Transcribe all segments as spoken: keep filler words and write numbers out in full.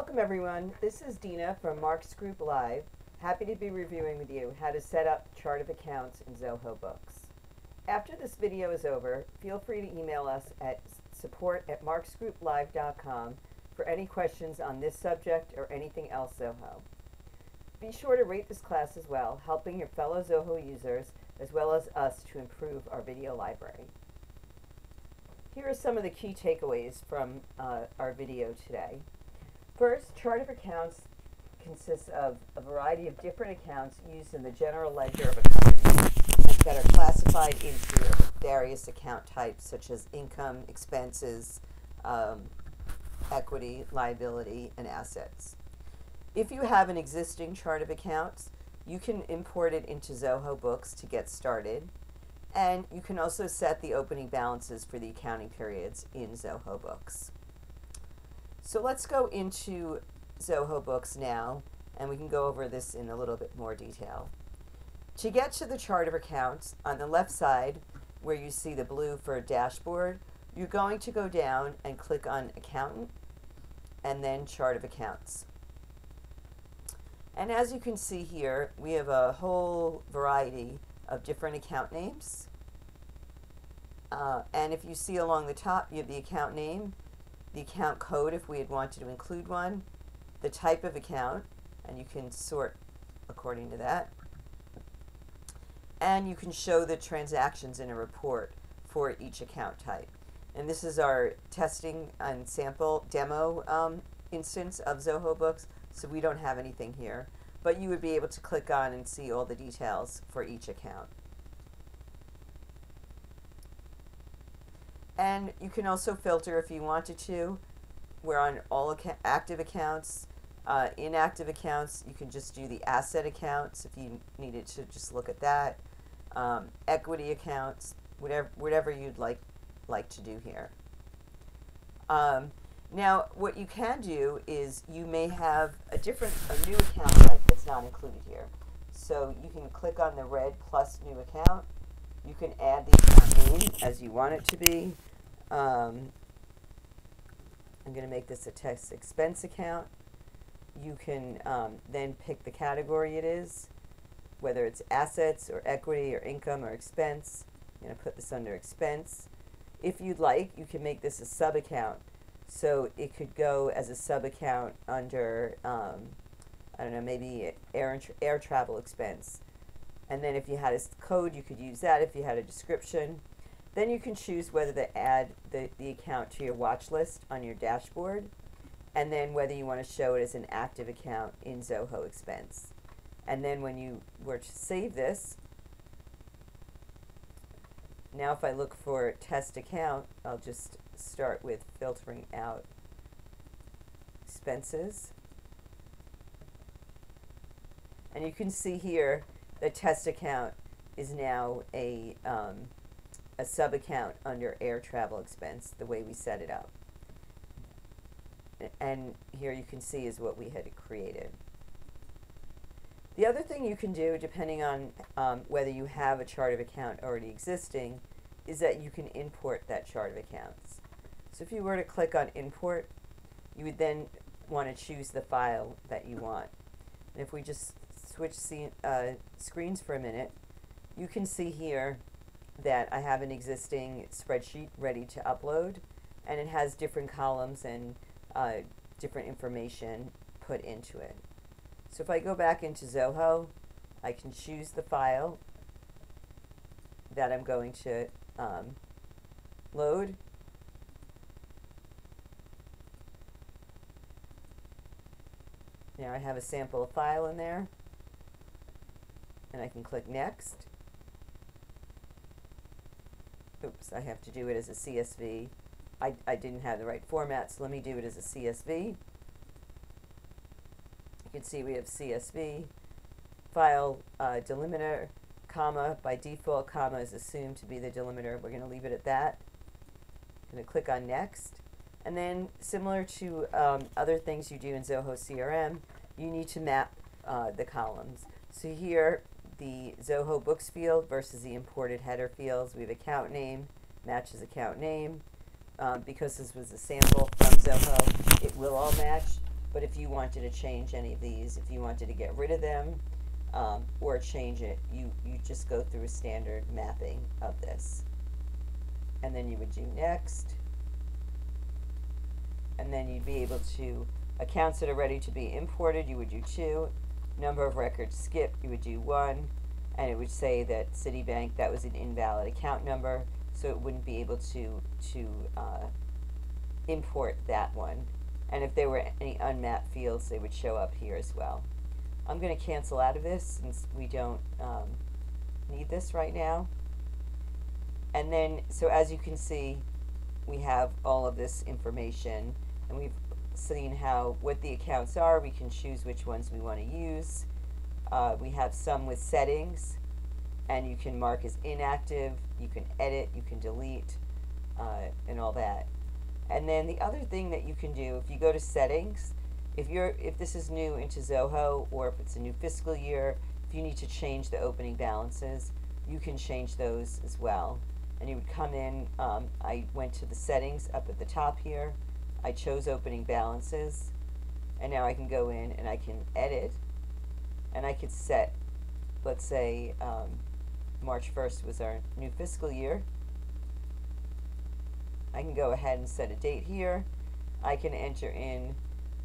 Welcome everyone, this is Dina from Marks Group Live. Happy to be reviewing with you how to set up chart of accounts in Zoho Books. After this video is over, feel free to email us at support at marks group live dot com for any questions on this subject or anything else Zoho. Be sure to rate this class as well, helping your fellow Zoho users as well as us to improve our video library. Here are some of the key takeaways from uh, our video today. First, chart of accounts consists of a variety of different accounts used in the general ledger of a company that are classified into various account types such as income, expenses, um, equity, liability, and assets. If you have an existing chart of accounts, you can import it into Zoho Books to get started. And you can also set the opening balances for the accounting periods in Zoho Books. So let's go into Zoho Books now, and we can go over this in a little bit more detail. To get to the chart of accounts, on the left side, where you see the blue for dashboard, you're going to go down and click on Accountant, and then Chart of Accounts. And as you can see here, we have a whole variety of different account names. Uh, and if you see along the top, you have the account name, the account code if we had wanted to include one, the type of account, and you can sort according to that. And you can show the transactions in a report for each account type. And this is our testing and sample demo um, instance of Zoho Books, so we don't have anything here. But you would be able to click on and see all the details for each account. And you can also filter if you wanted to. We're on all account, active accounts, uh, inactive accounts. You can just do the asset accounts if you needed to just look at that. Um, equity accounts, whatever whatever you'd like like to do here. Um, Now, what you can do is you may have a different, a new account type that's not included here. So you can click on the red plus new account. You can add the account name as you want it to be. Um, I'm going to make this a tax expense account. You can um, then pick the category it is, whether it's assets or equity or income or expense. I'm going to put this under expense. If you'd like, you can make this a sub-account. So it could go as a sub-account under, um, I don't know, maybe air, air travel expense. And then if you had a code, you could use that if you had a description. Then you can choose whether to add the, the account to your watch list on your dashboard, and then whether you want to show it as an active account in Zoho Expense. And then when you were to save this, now if I look for test account, I'll just start with filtering out expenses. And you can see here the test account is now a, um, a sub-account under air travel expense, the way we set it up. And here you can see is what we had created. The other thing you can do, depending on um, whether you have a chart of account already existing, is that you can import that chart of accounts. So if you were to click on import, you would then want to choose the file that you want. And if we just switch scene, uh, screens for a minute, you can see here that I have an existing spreadsheet ready to upload, and it has different columns and uh, different information put into it. So if I go back into Zoho, I can choose the file that I'm going to um, load. Now I have a sample file in there, and I can click Next. Oops, I have to do it as a C S V. I, I didn't have the right format, so let me do it as a C S V. You can see we have C S V, file uh, delimiter, comma, by default comma is assumed to be the delimiter. We're going to leave it at that. I'm going to click on Next. And then similar to um, other things you do in Zoho C R M, you need to map uh, the columns. So here, the Zoho Books field versus the imported header fields. We have account name, matches account name. Um, because this was a sample from Zoho, it will all match. But if you wanted to change any of these, if you wanted to get rid of them um, or change it, you, you just go through a standard mapping of this. And then you would do next. And then you'd be able to, accounts that are ready to be imported, you would do two. Number of records skipped, you would do one. And it would say that Citibank, that was an invalid account number, so it wouldn't be able to, to uh, import that one. And if there were any unmapped fields, they would show up here as well. I'm going to cancel out of this since we don't um, need this right now. And then, so as you can see, we have all of this information, and we've seen how, what the accounts are. We can choose which ones we want to use. Uh, we have some with settings, and you can mark as inactive, you can edit, you can delete, uh, and all that. And then the other thing that you can do, if you go to settings, if you're if this is new into Zoho, or if it's a new fiscal year, if you need to change the opening balances, you can change those as well. And you would come in, um, I went to the settings up at the top here, I chose opening balances, and now I can go in and I can edit, and I could set, let's say um, March first was our new fiscal year. I can go ahead and set a date here. I can enter in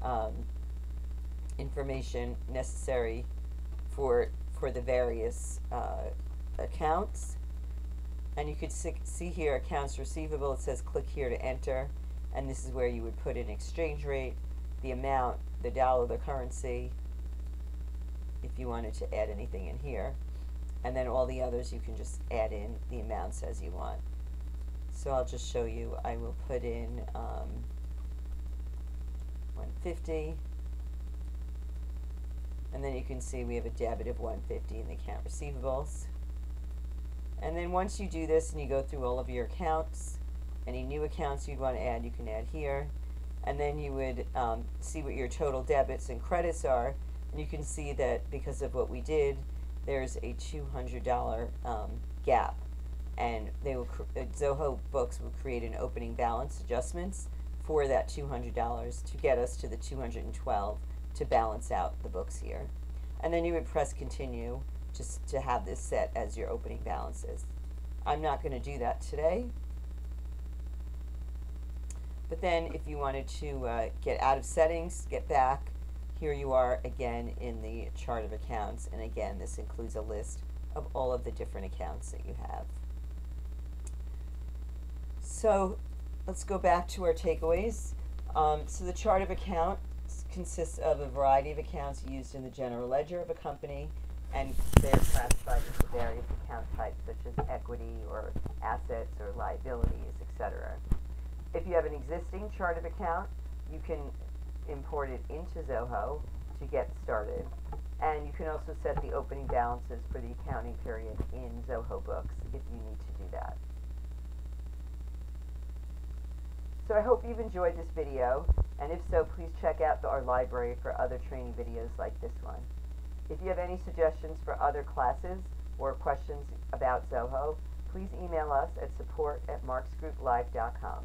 um, information necessary for for the various uh, accounts, and you could see here accounts receivable. It says click here to enter, and this is where you would put in exchange rate, the amount, the dollar, the currency, if you wanted to add anything in here, and then all the others you can just add in the amounts as you want. So I'll just show you. I will put in um, one hundred fifty, and then you can see we have a debit of one hundred fifty in the account receivables. And then once you do this and you go through all of your accounts, any new accounts you'd want to add, you can add here, and then you would um, see what your total debits and credits are. And you can see that because of what we did, there's a two hundred dollar um, gap. And they will, Zoho Books will create an opening balance adjustments for that two hundred dollars to get us to the two hundred twelve to balance out the books here. And then you would press continue just to have this set as your opening balances. I'm not going to do that today. But then if you wanted to uh, get out of settings, get back, here you are again in the chart of accounts. And again, this includes a list of all of the different accounts that you have. So let's go back to our takeaways. Um, so the chart of accounts consists of a variety of accounts used in the general ledger of a company, and they're classified into various account types such as equity or assets or liabilities, et cetera. If you have an existing chart of account, you can import it into Zoho to get started. And you can also set the opening balances for the accounting period in Zoho Books if you need to do that. So I hope you've enjoyed this video, and if so, please check out our library for other training videos like this one. If you have any suggestions for other classes or questions about Zoho, please email us at support at marks group live dot com.